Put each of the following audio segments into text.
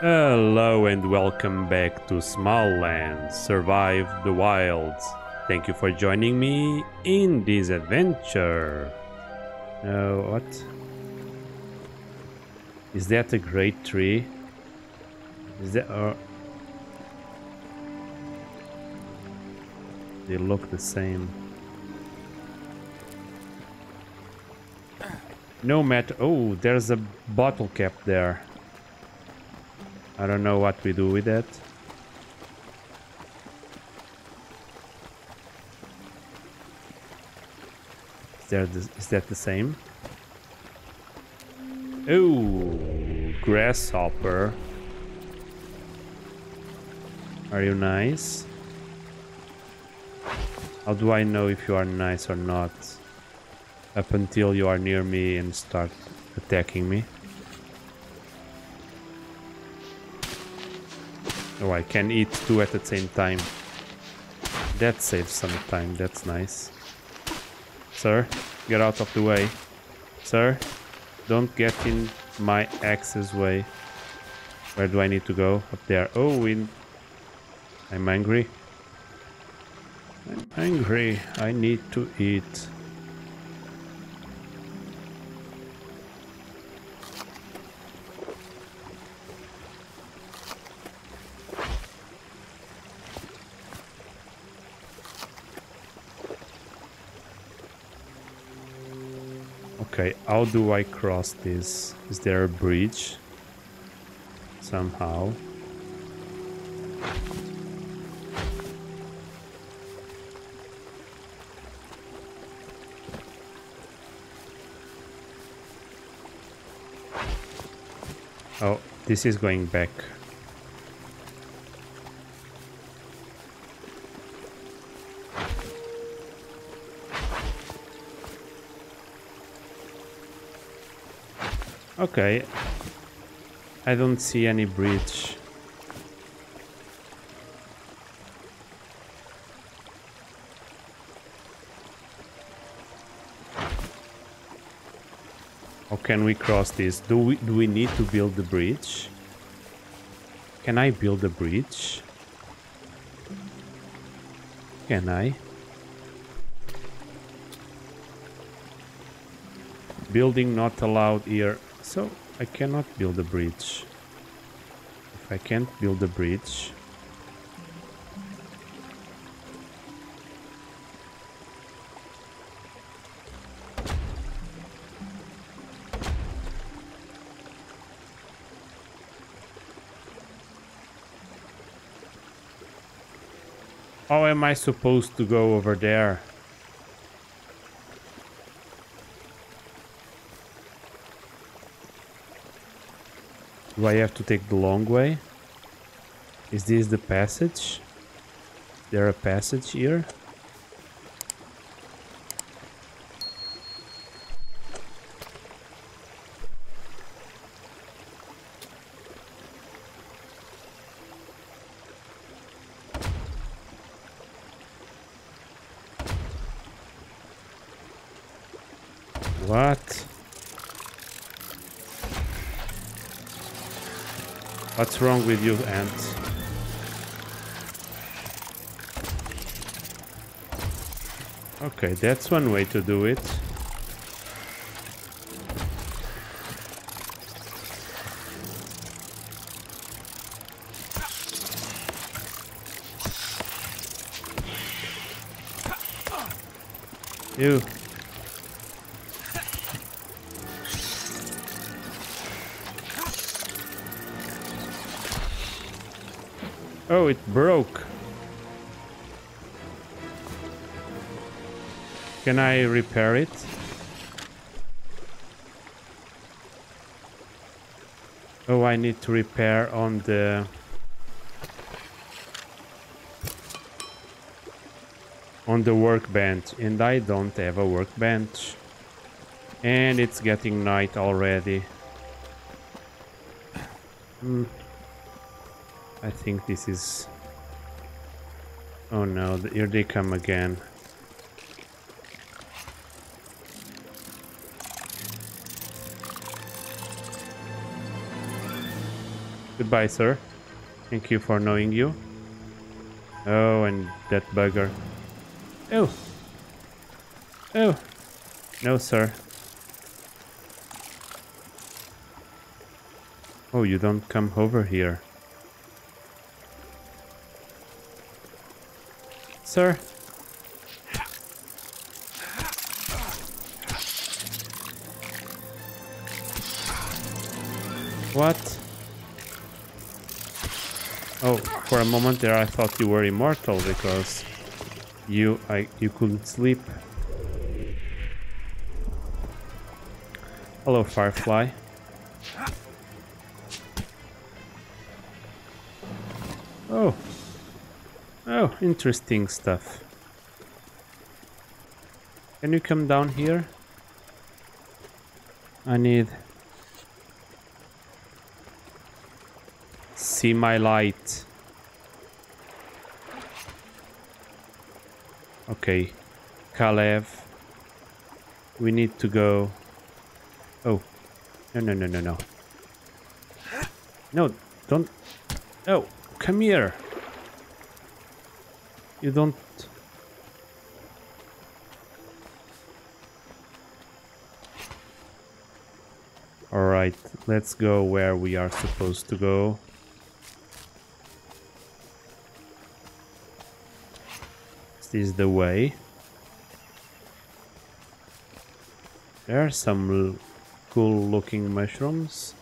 Hello and welcome back to Smalland, Survive the Wilds. Thank you for joining me in this adventure. What? Is that a great tree? Is that... They look the same. No matter... Oh, there's a bottle cap there. I don't know what we do with that. Is that the same? Oh, grasshopper. Are you nice? How do I know if you are nice or not? Up until you are near me and start attacking me. Oh, I can eat two at the same time. That saves some time, that's nice. Sir, get out of the way. Sir, don't get in my axe's way. Where do I need to go? Up there. Oh, I'm angry. I'm angry. I need to eat. Okay, how do I cross this? Is there a bridge? Somehow. Oh, this is going back. Okay, I don't see any bridge. How can we cross this? Do we need to build the bridge? Can I build a bridge? Can I? Building not allowed here. So, I cannot build a bridge. If I can't build a bridge... How am I supposed to go over there? Do I have to take the long way? Is this the passage? Is there a passage here? What? What's wrong with you, ants? Okay, that's one way to do it. You. Oh, it broke. Can I repair it? Oh, I need to repair on the... on the workbench. And I don't have a workbench. And it's getting night already. I think this is... Oh no, here they come again. Goodbye, sir. Thank you for knowing you. Oh, and that bugger. Oh. Oh. No, sir. Oh, you don't come over here. Sir. What? Oh, for a moment there I thought you were immortal because you couldn't sleep. Hello, Firefly. Oh. Oh, interesting stuff. Can you come down here? I need... See my light. Okay, Kalev, we need to go. Oh, no. No, don't. No, come here. You don't. All right, let's go where we are supposed to go. Is the way. There are some cool looking mushrooms.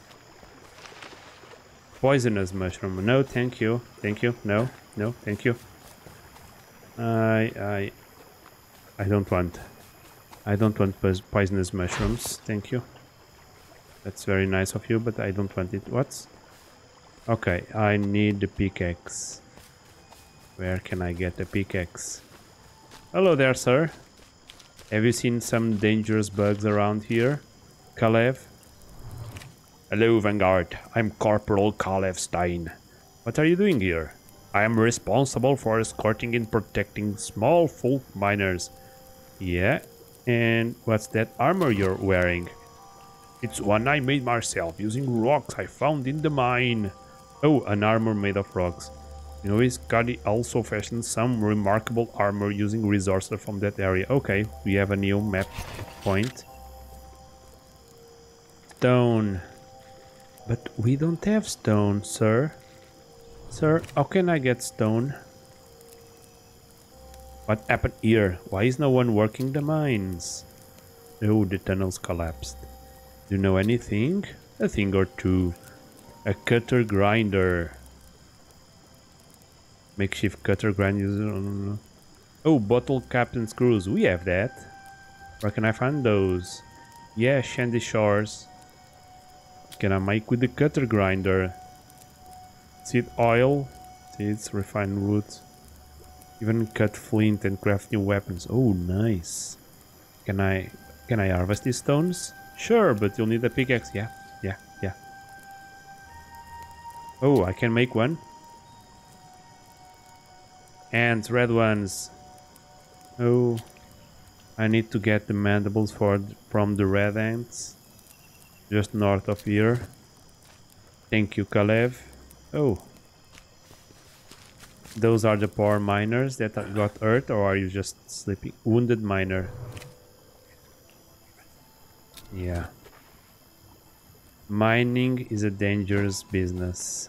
Poisonous mushroom. No, thank you. Thank you. No, no, thank you. I don't want. I don't want poisonous mushrooms. Thank you. That's very nice of you, but I don't want it. What? Okay, I need the pickaxe. Where can I get the pickaxe? Hello there, sir. Have you seen some dangerous bugs around here? Kalev? Hello, Vanguard. I'm Corporal Kalev Stein. What are you doing here? I am responsible for escorting and protecting small folk miners. Yeah? And what's that armor you're wearing? It's one I made myself using rocks I found in the mine. Oh, an armor made of rocks. You know, Scotty also fashioned some remarkable armor using resources from that area. Okay, we have a new map point. Stone. But we don't have stone, sir. Sir, how can I get stone? What happened here? Why is no one working the mines? Oh, the tunnels collapsed. Do you know anything? A thing or two. A cutter grinder. Makeshift cutter grinders. Oh, bottle cap and screws. We have that. Where can I find those? Yeah, Shandy Shores. What can I make with the cutter grinder? Seed oil, seeds, refined wood. Even cut flint and craft new weapons. Oh, nice. Can I harvest these stones? Sure, but you'll need a pickaxe. Yeah. Oh, I can make one. And red ones. Oh, I need to get the mandibles from the red ants. Just north of here. Thank you, Kalev. Oh. Those are the poor miners that got hurt, or are you just sleeping? Wounded miner. Yeah. Mining is a dangerous business.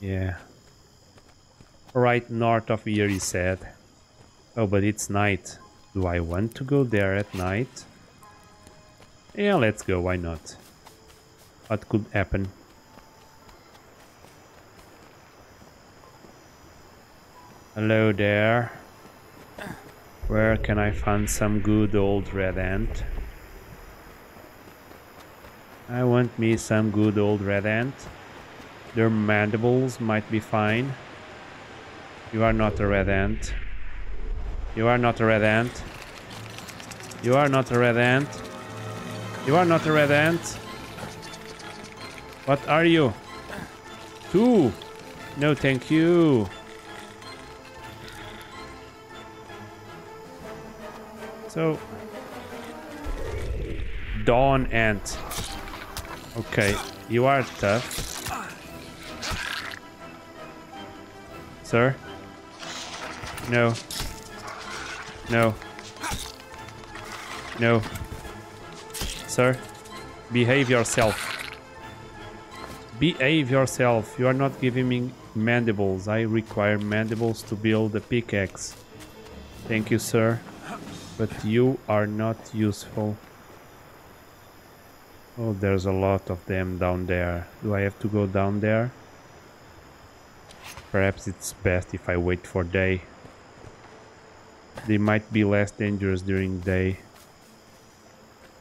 Yeah. Right north of here, he said. Oh, but it's night. Do I want to go there at night? Yeah, let's go. Why not? What could happen? Hello there. Where can I find some good old red ant? I want me some good old red ant. Their mandibles might be fine. You are not a red ant. You are not a red ant. You are not a red ant. You are not a red ant. What are you? Two. No, thank you. So. Dawn ant. Okay. You are tough. Sir? No. No. No. Sir? Behave yourself. Behave yourself. You are not giving me mandibles. I require mandibles to build a pickaxe. Thank you, sir. But you are not useful. Oh, there's a lot of them down there. Do I have to go down there? Perhaps it's best if I wait for day. They might be less dangerous during day.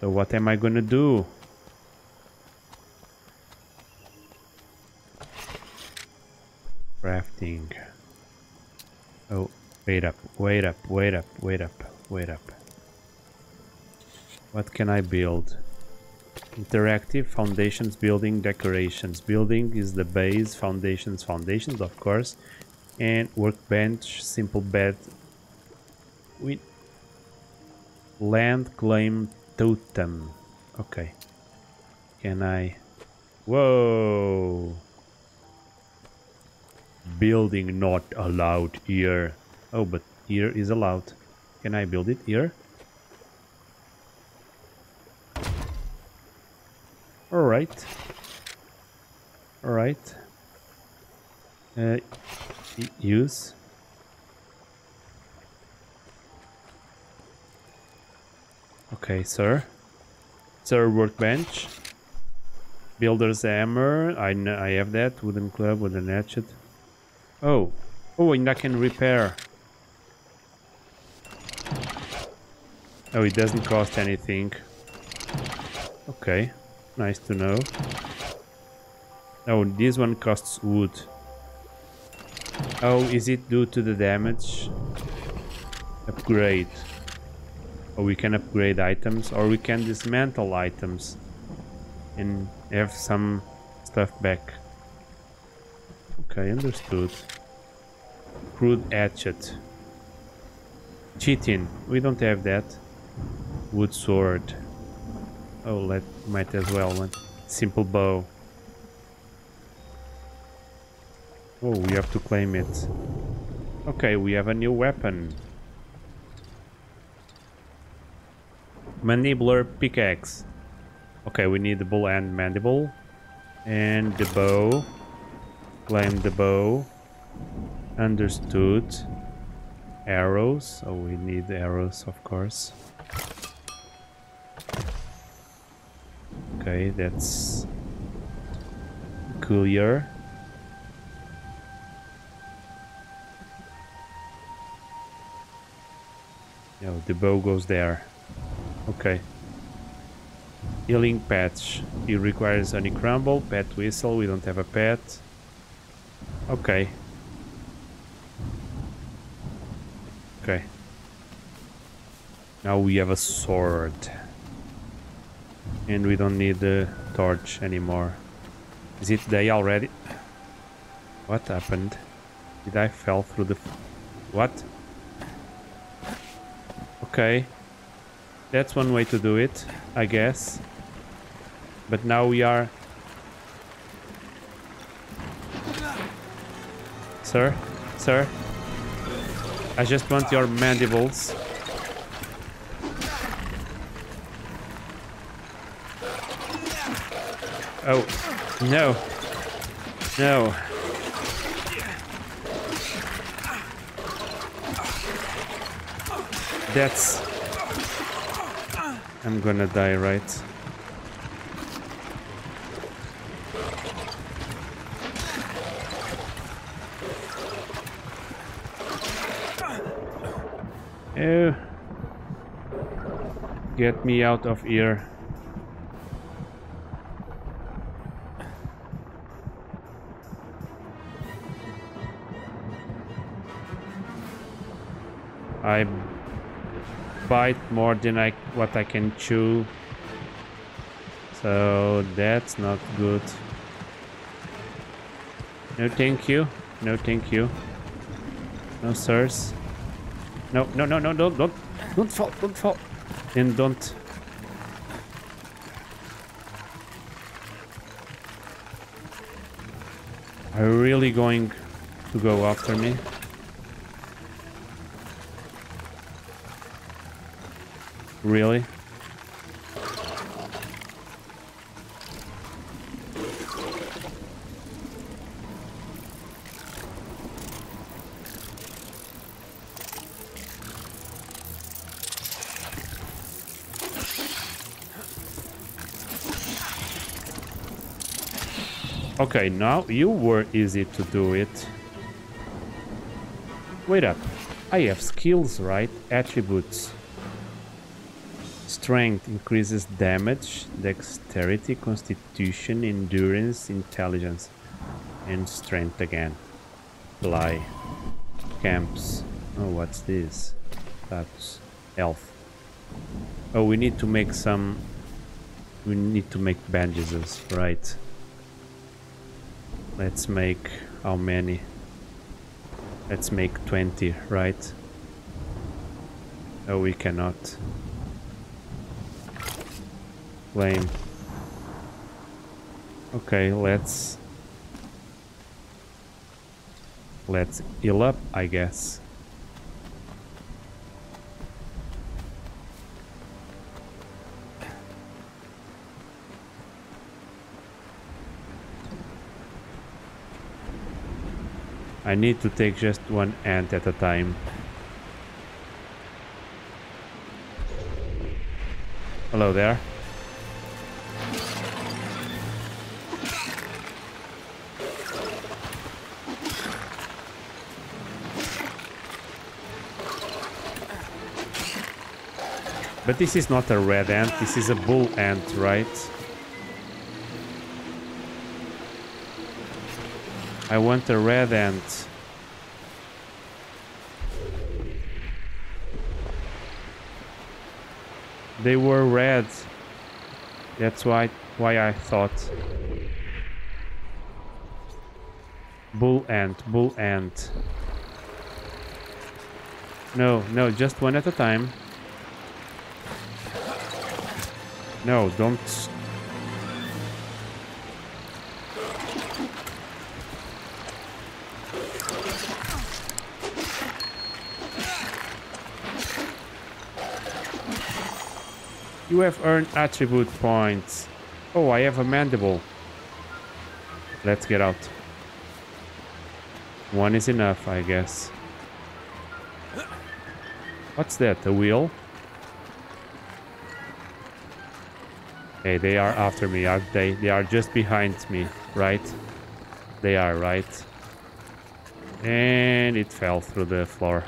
So what am I gonna do? Crafting. Oh, wait up, wait up, wait up, wait up, wait up. What can I build? Interactive, foundations, building, decorations. Building is the base, foundations, foundations, of course. And workbench, simple bed. With land claim totem. Okay. Can I... Whoa! Building not allowed here. Oh, but here is allowed. Can I build it here? Alright. Alright. Use. Okay, sir. Sir, workbench. Builder's hammer. I have that. Wooden club, wooden hatchet. Oh, oh, and I can repair. Oh, it doesn't cost anything. Okay, nice to know. Oh, this one costs wood. Oh, is it due to the damage? Upgrade. Oh, we can upgrade items, or we can dismantle items and have some stuff back. Okay, understood. Crude hatchet. Cheating. We don't have that. Wood sword. Oh, let might as well one. Simple bow. Oh, we have to claim it. Okay, we have a new weapon. Mandibler pickaxe. Okay, we need the bull and mandible. And the bow. Claim the bow. Understood. Arrows. Oh, we need arrows, of course. Okay, that's peculiar. No, the bow goes there. Okay. Healing patch. It requires honey crumble, pet whistle. We don't have a pet. Okay. Okay. Now we have a sword. And we don't need the torch anymore. Is it day already? What happened? Did I fell through the... What? Okay. That's one way to do it, I guess. But now we are... Sir? Sir? I just want your mandibles. Oh, no. No. That's... I'm gonna die, right? Oh. Get me out of here. I bite more than what I can chew. So that's not good. No thank you. No thank you. No sirs. No, no, no, no, don't fall, don't fall. And don't. Are you really going to go after me? Really? Okay, now you were easy to do it. Wait up. I have skills, right? Attributes. Strength increases damage, dexterity, constitution, endurance, intelligence, and strength again. Apply. Camps. Oh, what's this? That's health. Oh, we need to make some... We need to make bandages, right? Let's make how many? Let's make 20, right? Oh, we cannot. Lame. Okay, let's heal up, I guess. I need to take just one ant at a time. Hello there. But this is not a red ant, this is a bull ant, right? I want a red ant. They were red. That's why I thought. Bull ant, bull ant. No, no, just one at a time. No, don't. You have earned attribute points. Oh, I have a mandible. Let's get out. One is enough, I guess. What's that? A wheel? Hey, they are after me, aren't they? They are just behind me, right? They are, right? And it fell through the floor.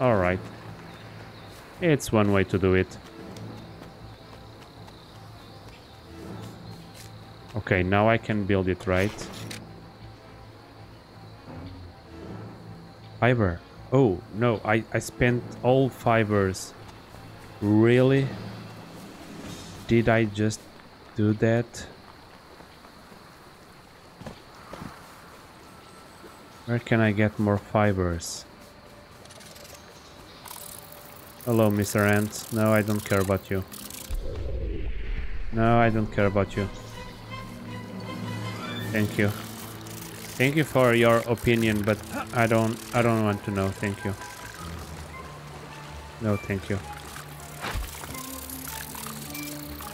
Alright. It's one way to do it. Okay, now I can build it, right? Fiber. Oh, no, I spent all fibers. Really? Did I just do that? Where can I get more fibers? Hello, Mr. Ant. No, I don't care about you. No, I don't care about you. Thank you. Thank you for your opinion, but I don't want to know. Thank you. No, thank you.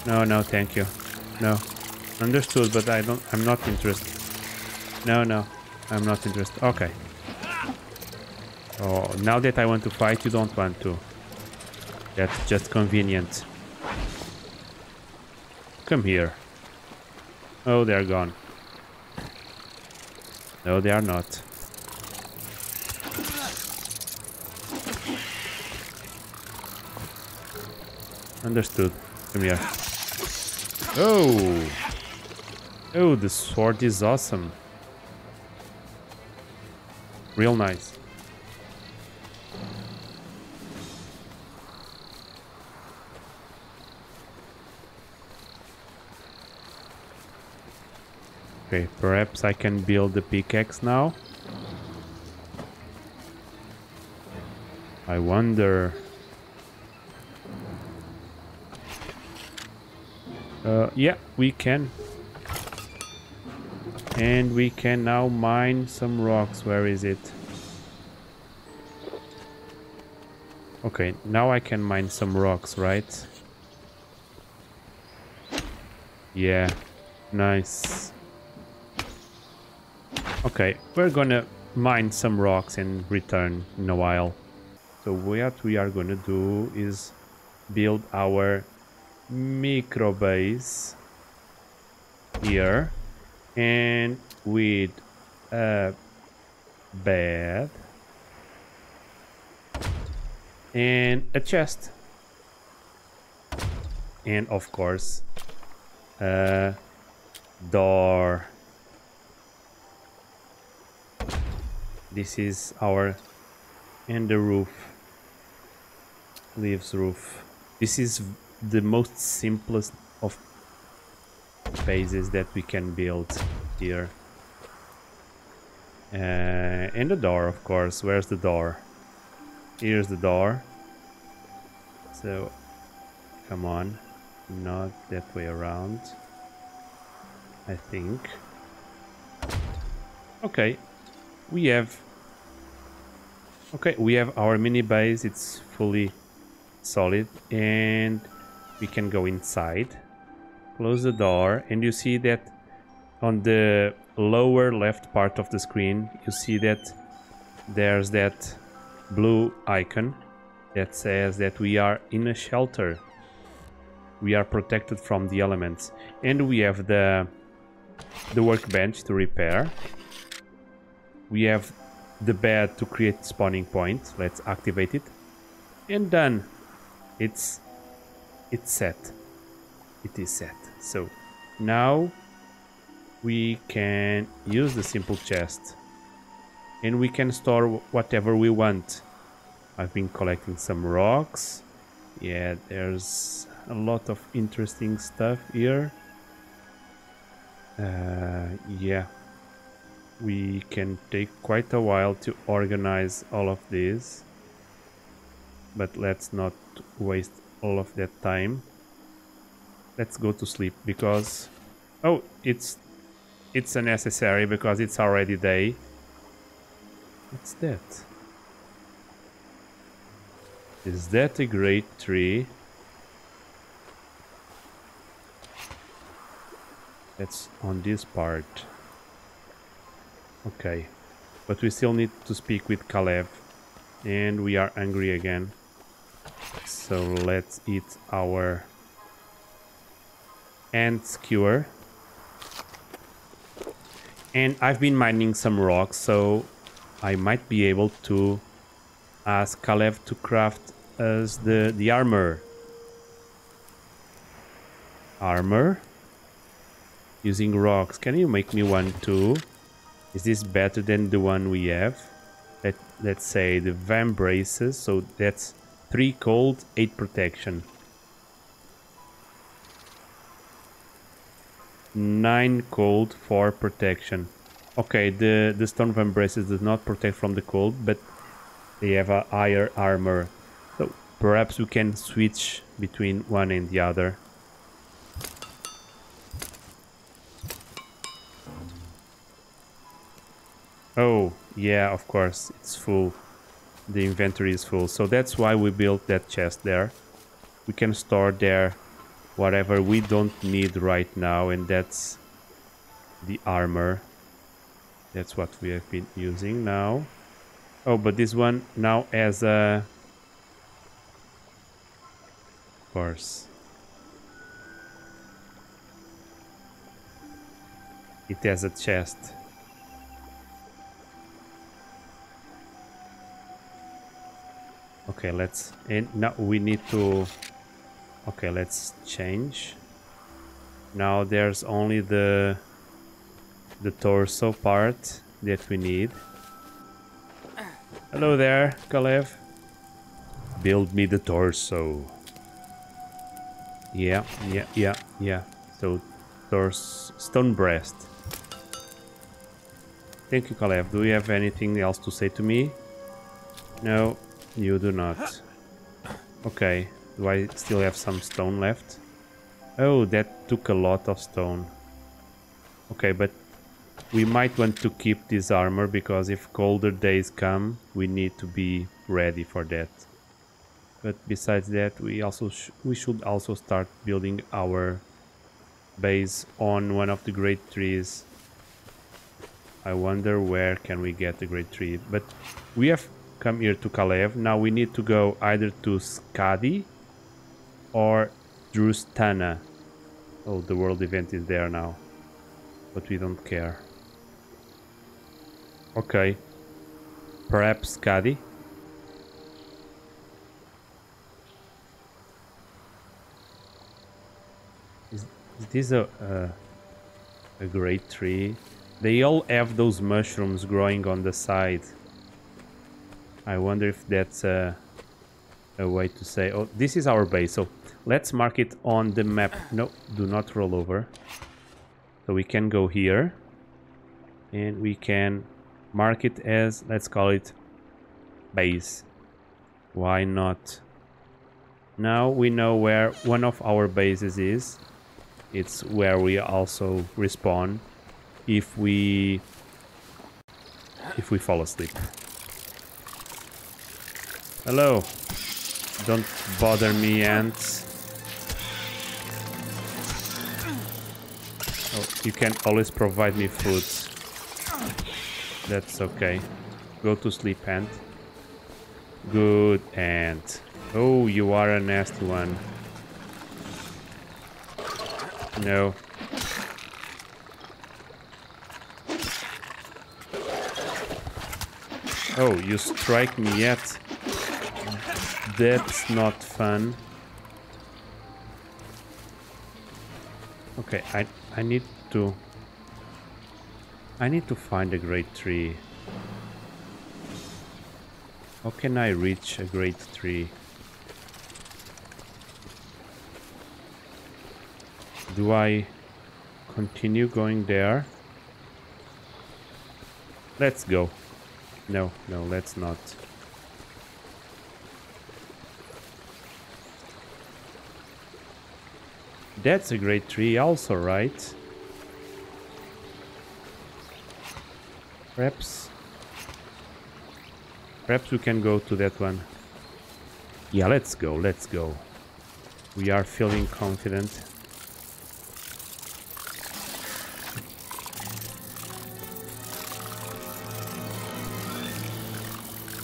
No, no, thank you. No. Understood, but I'm not interested. No, no. I'm not interested. Okay. Oh, now that I want to fight, you don't want to. That's just convenient. Come here. Oh, they're gone. No, they are not. Understood. Come here. Oh! Oh, the sword is awesome. Real nice. Okay, perhaps I can build the pickaxe now. I wonder... Yeah, we can. And we can now mine some rocks. Where is it? Okay, now I can mine some rocks, right? Yeah, nice. Okay, we're gonna mine some rocks and return in a while. So what we are gonna do is build our micro base here, and with a bed and a chest, and of course a door. This is our and the roof, leaves roof. This is the most simplest of bases that we can build here. And the door, of course. Where's the door? Here's the door. So come on, not that way around, I think. Okay, we have our mini base. It's fully solid, and we can go inside. Close the door, and you see that on the lower left part of the screen you see that there's that blue icon that says that we are in a shelter. We are protected from the elements, and we have the workbench to repair. We have the bed to create spawning points. Let's activate it, and done. It's set. It is set. So now we can use the simple chest, and we can store whatever we want. I've been collecting some rocks. Yeah, there's a lot of interesting stuff here. Yeah, we can take quite a while to organize all of this, but let's not waste all of that time. Let's go to sleep, because oh, it's unnecessary because it's already day. What's that? Is that a great tree? That's on this part. Okay, but we still need to speak with Kalev, and we are hungry again, so let's eat our ant skewer. And I've been mining some rocks, so I might be able to ask Kalev to craft us the armor. Armor? Using rocks. Can you make me one too? Is this better than the one we have? Let's say the vamp braces. So that's 3 cold, 8 protection. 9 cold, 4 protection. Okay, the stone vamp braces does not protect from the cold, but they have a higher armor. So perhaps we can switch between one and the other. Oh, yeah, of course, it's full. The inventory is full, so that's why we built that chest there. We can store there whatever we don't need right now, and that's the armor. That's what we have been using now. Oh, but this one now has a... Of course. It has a chest. Okay, let's... And now we need to... Okay, let's change. Now there's only the torso part that we need. Hello there, Kalev. Build me the torso. Yeah. So, torso, stone breast. Thank you, Kalev. Do you have anything else to say to me? No, you do not. Okay. Do I still have some stone left? Oh, that took a lot of stone. Okay, but We might want to keep this armor because if colder days come, we need to be ready for that. But besides that, we should also start building our base on one of the great trees. I wonder where can we get the great tree. But we have come here to Kalev. Now we need to go either to Skadi or Drustana. Oh, the world event is there now, but we don't care. Okay, perhaps Scotty. Is this a great tree? They all have those mushrooms growing on the side. I wonder if that's a way to say. Oh, this is our base, so let's mark it on the map. No, do not roll over. So we can go here and we can mark it as, let's call it base. Why not? Now we know where one of our bases is. It's where we also respawn if we fall asleep. Hello. Don't bother me, ants. Oh, you can always provide me food. That's okay. Go to sleep, ant. Good ant. Oh, you are a nasty one. No. Oh, you strike me yet. That's not fun. Okay, I need to find a great tree. How can I reach a great tree? Do I continue going there? Let's go. No, let's not. That's a great tree also, right? Perhaps we can go to that one. Yeah, let's go. We are feeling confident.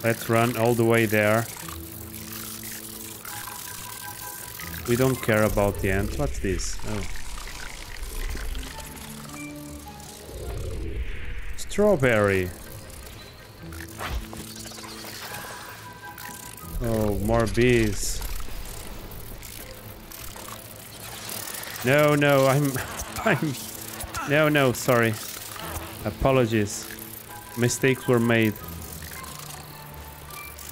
Let's run all the way there. We don't care about the ant. What's this? Oh. Strawberry. Oh, more bees. No, I'm no, sorry. Apologies. Mistakes were made.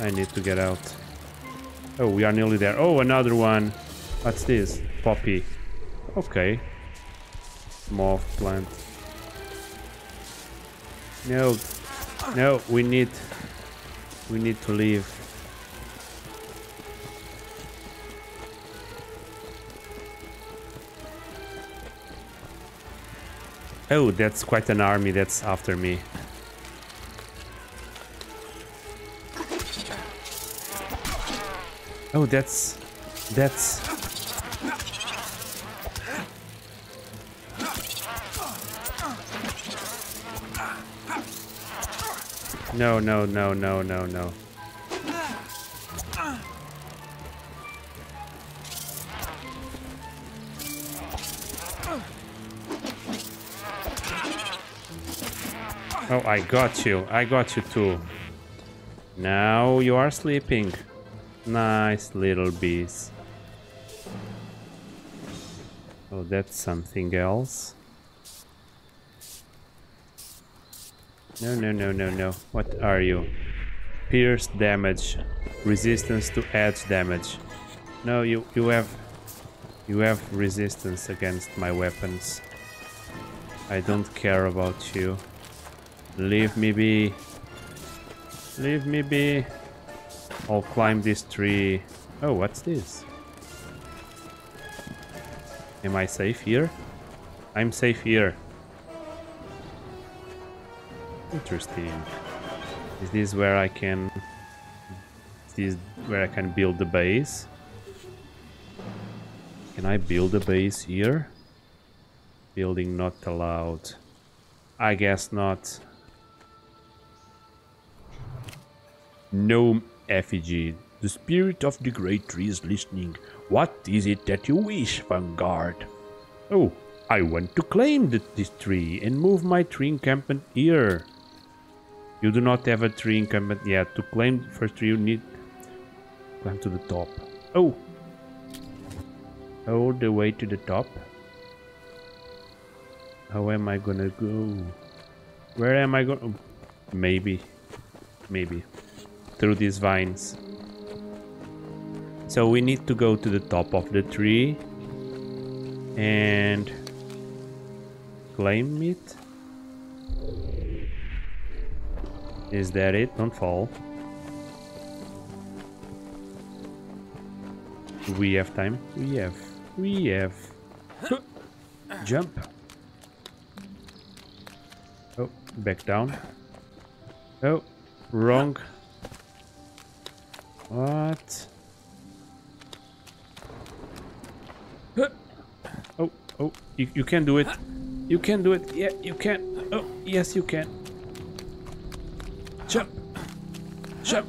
I need to get out. Oh, we are nearly there. Oh, another one. What's this? Poppy. Okay. Small plant. No, we need to leave. Oh, that's quite an army that's after me. Oh, that's No. Oh, I got you too. Now you are sleeping. Nice little bees. Oh, that's something else. No. What are you? Pierce damage. Resistance to edge damage. No, you have resistance against my weapons. I don't care about you. Leave me be. Leave me be. I'll climb this tree. Oh, what's this? Am I safe here? I'm safe here. Interesting. Is this where I can... Is this where I can build the base? Can I build a base here? Building not allowed. I guess not. Gnome effigy. The spirit of the great tree is listening. What is it that you wish, Vanguard? Oh, I want to claim this tree and move my tree encampment here. You do not have a tree encampment yet. To claim the first tree you need to climb to the top. Oh! All the way to the top? How am I gonna go? Where am I going? Maybe. Maybe. Through these vines. So we need to go to the top of the tree and claim it. Is that it? Don't fall. Do we have time? We have. Jump. Oh, back down. Oh, wrong. What? Oh, oh, you can do it. You can do it. Yeah, you can. Oh, yes, you can. Jump. Jump.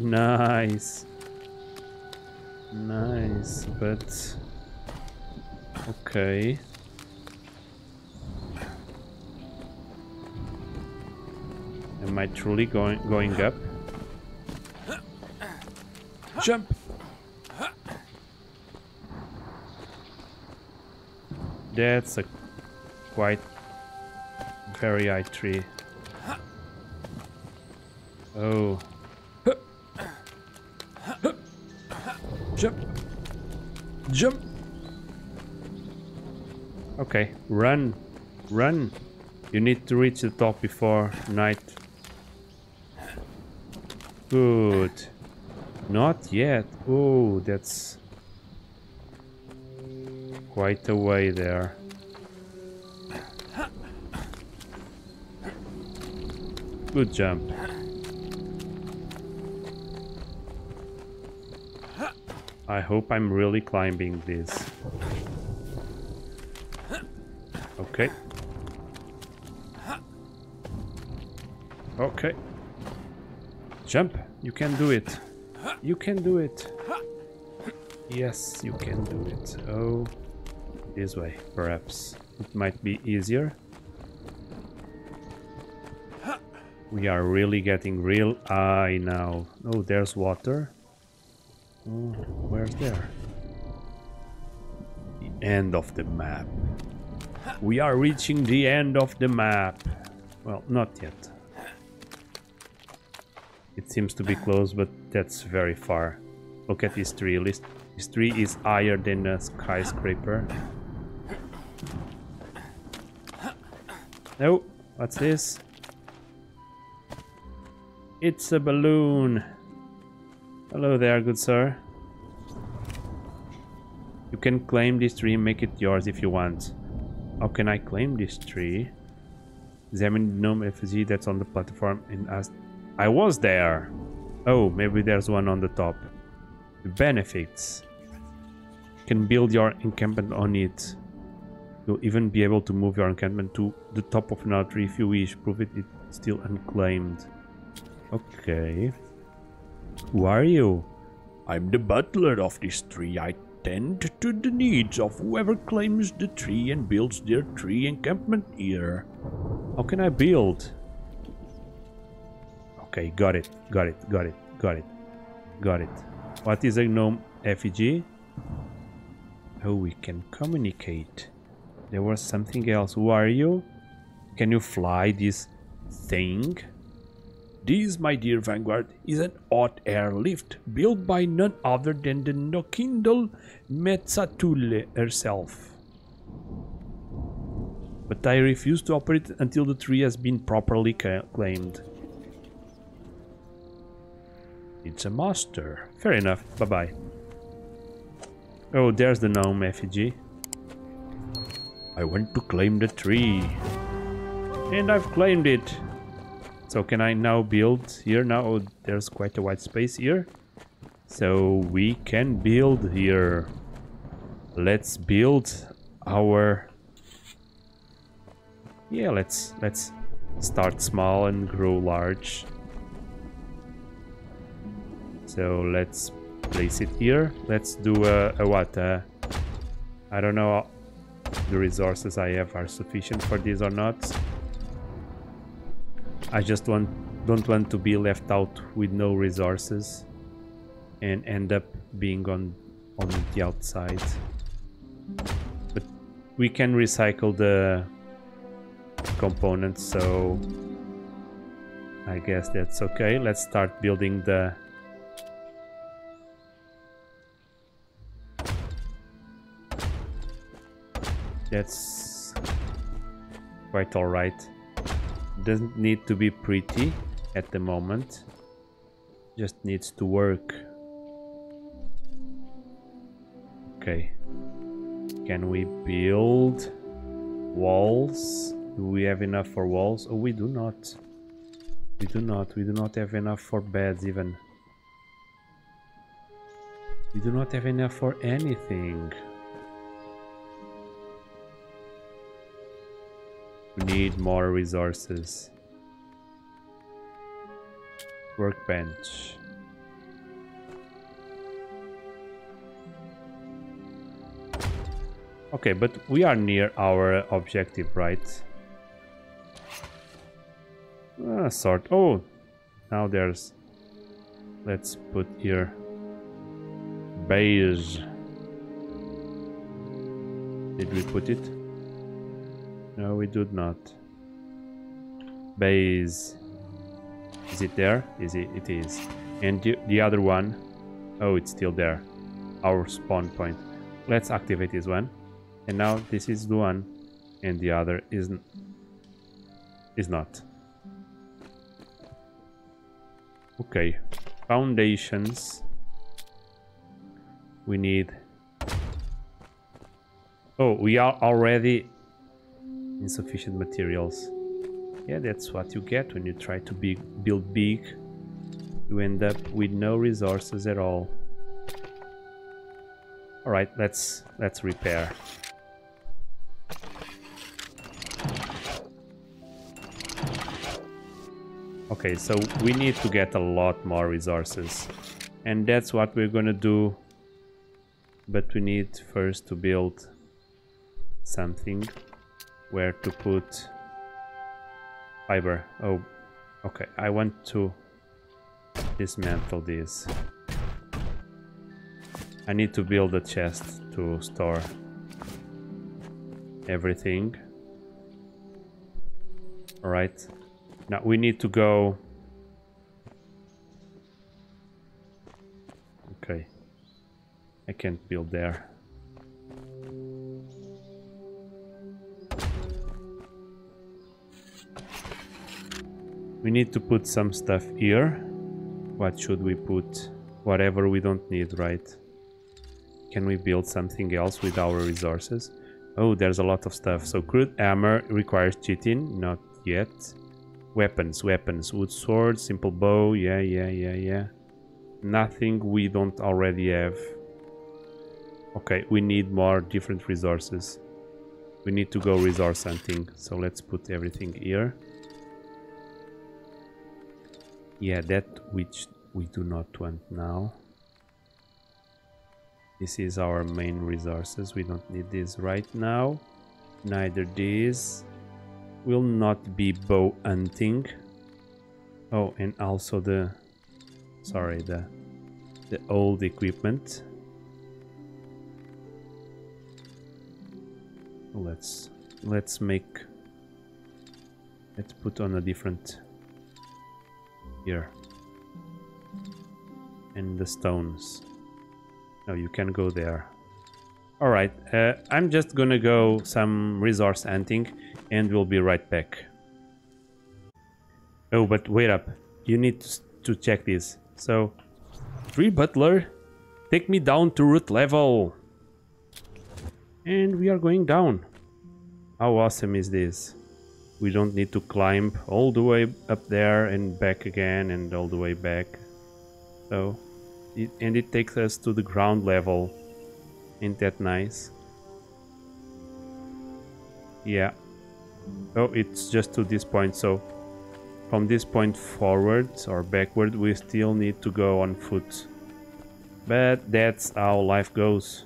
Nice. Nice, but... Okay. Am I truly going up? Jump! That's a quite very high tree. Oh. Jump! Jump! Okay, run! Run! You need to reach the top before night. Good. Not yet. Oh, that's quite a way there. Good jump. I hope I'm really climbing this. Okay. Okay. Jump. You can do it. You can do it. Yes, you can do it. Oh, this way, perhaps. It might be easier. We are really getting real high now. Oh, there's water. Oh, where's there? The end of the map. We are reaching the end of the map. Well, not yet. It seems to be close, but that's very far. Look at this tree. This tree is higher than a skyscraper. No, what's this? It's a balloon. Hello there, good sir. You can claim this tree and make it yours if you want. How can I claim this tree? Examine the gnome effigy that's on the platform and ask... I was there. Oh, maybe there's one on the top. The benefits. You can build your encampment on it. You'll even be able to move your encampment to the top of another tree if you wish. Prove it's still unclaimed. Okay. Who are you? I'm the butler of this tree. I tend to the needs of whoever claims the tree and builds their tree encampment here. How can I build? Okay, got it. What is a gnome effigy? Oh, we can communicate. There was something else. Who are you? Can you fly this thing? This, my dear Vanguard, is an hot air lift built by none other than the Nokindal Metsatule herself. But I refuse to operate until the tree has been properly claimed. It's a monster. Fair enough. Bye-bye. Oh, there's the gnome effigy. I want to claim the tree. And I've claimed it. So can I now build here now? Oh, there's quite a wide space here. So we can build here. Let's build our... Yeah, let's start small and grow large. So let's place it here. Let's do a what? I don't know if the resources I have are sufficient for this or not. I just don't want to be left out with no resources and end up being on the outside. But we can recycle the components, so I guess that's okay. Let's start building the that's quite all right. Doesn't need to be pretty at the moment, just needs to work. Okay, can we build walls? Do we have enough for walls? Oh, we do not. We do not have enough for beds even. We do not have enough for anything. We need more resources. Workbench. Okay, but we are near our objective, right? Sort. Oh, now there's... Let's put here... Beige. Did we put it? No, we did not. Base. Is it there? Is it? It is. And the other one. Oh, it's still there. Our spawn point. Let's activate this one. And now this is the one. And the other is not. Okay. Foundations. We need... Oh, we are already... Insufficient materials. Yeah, that's what you get when you try to build big. You end up with no resources at all. All right, let's repair. Okay, so we need to get a lot more resources, and that's what we're gonna do. But we need first to build something. Where to put fiber? Oh, okay. I want to dismantle this. I need to build a chest to store everything. All right. Now we need to go. Okay. I can't build there. We need to put some stuff here. What should we put? Whatever we don't need, right? Can we build something else with our resources? Oh, there's a lot of stuff. So crude armor requires cheating. Not yet. Weapons. Wood sword, simple bow. Yeah. Nothing we don't already have. Okay, we need more different resources. We need to go resource hunting. So let's put everything here. Yeah, that which we do not want now. This is our main resources. We don't need this right now. Neither this. Will not be bow hunting. Oh, and also the... Sorry, the old equipment. Let's put on a different... Here and the stones. No, you can go there. All right, I'm just gonna go some resource hunting and we'll be right back. Oh, but wait up, you need to check this. So Free Butler, take me down to root level, and we are going down. How awesome is this? We don't need to climb all the way up there and back again and all the way back. So, and it takes us to the ground level. Ain't that nice? Yeah. Oh, it's just to this point, so from this point forwards or backward we still need to go on foot. But that's how life goes.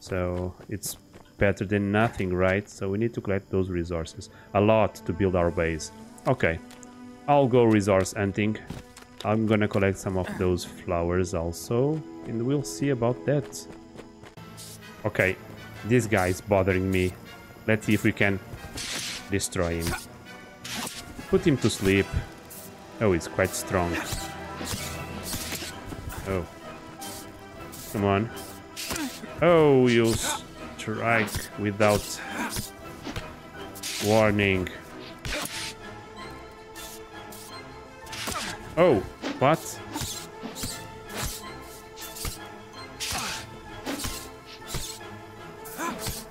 So it's better than nothing, right? So we need to collect those resources. A lot to build our base. Okay, I'll go resource hunting. I'm gonna collect some of those flowers also. And we'll see about that. Okay, this guy's bothering me. Let's see if we can destroy him. Put him to sleep. Oh, he's quite strong. Oh. Come on. Oh, you strike without warning. Oh, what?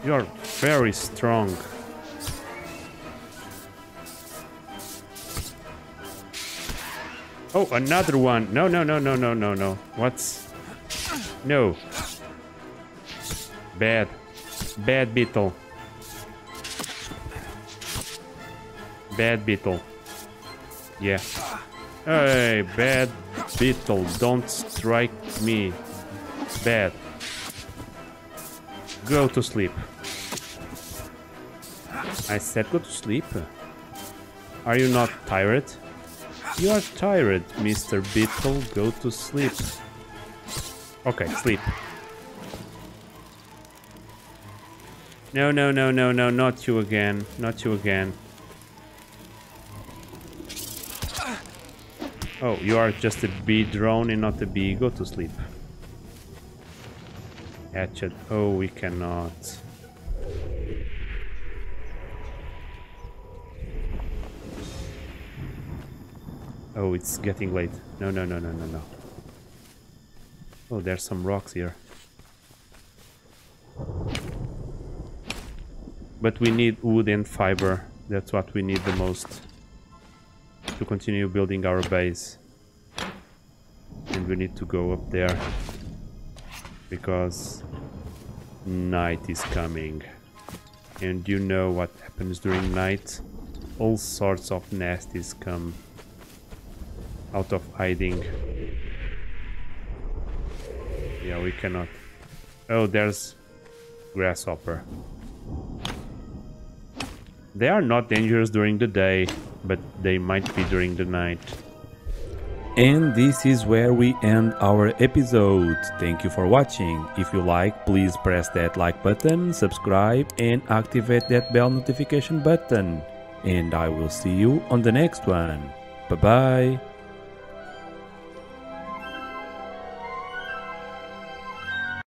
You're very strong. Oh, another one. No, no, no, no, no, no, no. What's... No. Bad. Bad beetle. Bad beetle. Yeah. Hey, bad beetle. Don't strike me. Bad. Go to sleep. I said go to sleep. Are you not tired? You are tired, Mr. Beetle. Go to sleep. Okay, sleep. No, no, no, no, no, not you again. Not you again. Oh, you are just a bee drone and not a bee. Go to sleep. Hatchet. Oh, we cannot. Oh, it's getting late. No, no, no, no, no, no. Oh, there's some rocks here. But we need wood and fiber. That's what we need the most to continue building our base. And we need to go up there because night is coming. And you know what happens during night? All sorts of nasties come out of hiding. Yeah, we cannot. Oh, there's grasshopper. They are not dangerous during the day, but they might be during the night. And this is where we end our episode. Thank you for watching. If you like, please press that like button, subscribe and activate that bell notification button. And I will see you on the next one. Bye bye.